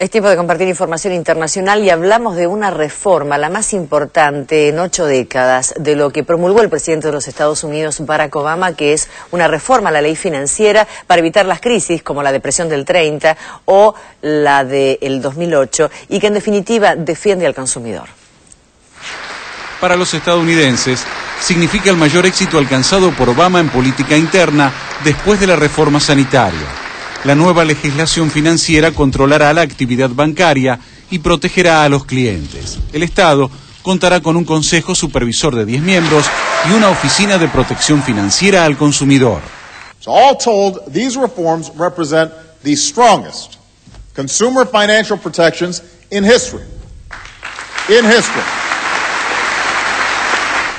Es tiempo de compartir información internacional y hablamos de una reforma, la más importante en 8 décadas, de lo que promulgó el presidente de los Estados Unidos, Barack Obama, que es una reforma a la ley financiera para evitar las crisis como la depresión del 30 o la del 2008 y que en definitiva defiende al consumidor. Para los estadounidenses significa el mayor éxito alcanzado por Obama en política interna después de la reforma sanitaria. La nueva legislación financiera controlará la actividad bancaria y protegerá a los clientes. El Estado contará con un consejo supervisor de 10 miembros y una oficina de protección financiera al consumidor. So all told, these reforms represent the strongest consumer financial protections in history.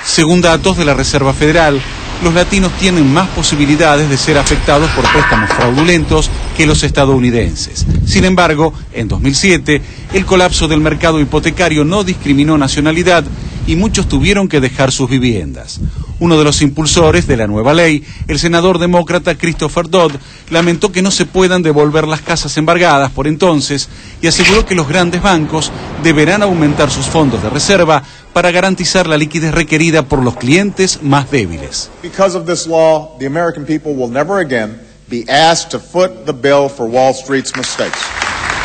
Según datos de la Reserva Federal, los latinos tienen más posibilidades de ser afectados por préstamos fraudulentos que los estadounidenses. Sin embargo, en 2007, el colapso del mercado hipotecario no discriminó nacionalidad y muchos tuvieron que dejar sus viviendas. Uno de los impulsores de la nueva ley, el senador demócrata Christopher Dodd, lamentó que no se puedan devolver las casas embargadas por entonces y aseguró que los grandes bancos deberán aumentar sus fondos de reserva para garantizar la liquidez requerida por los clientes más débiles. Because of this law, the American people will never again be asked to foot the bill for Wall Street's mistakes.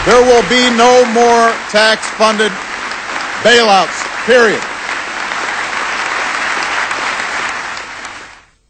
There will be no more tax-funded bailouts, period.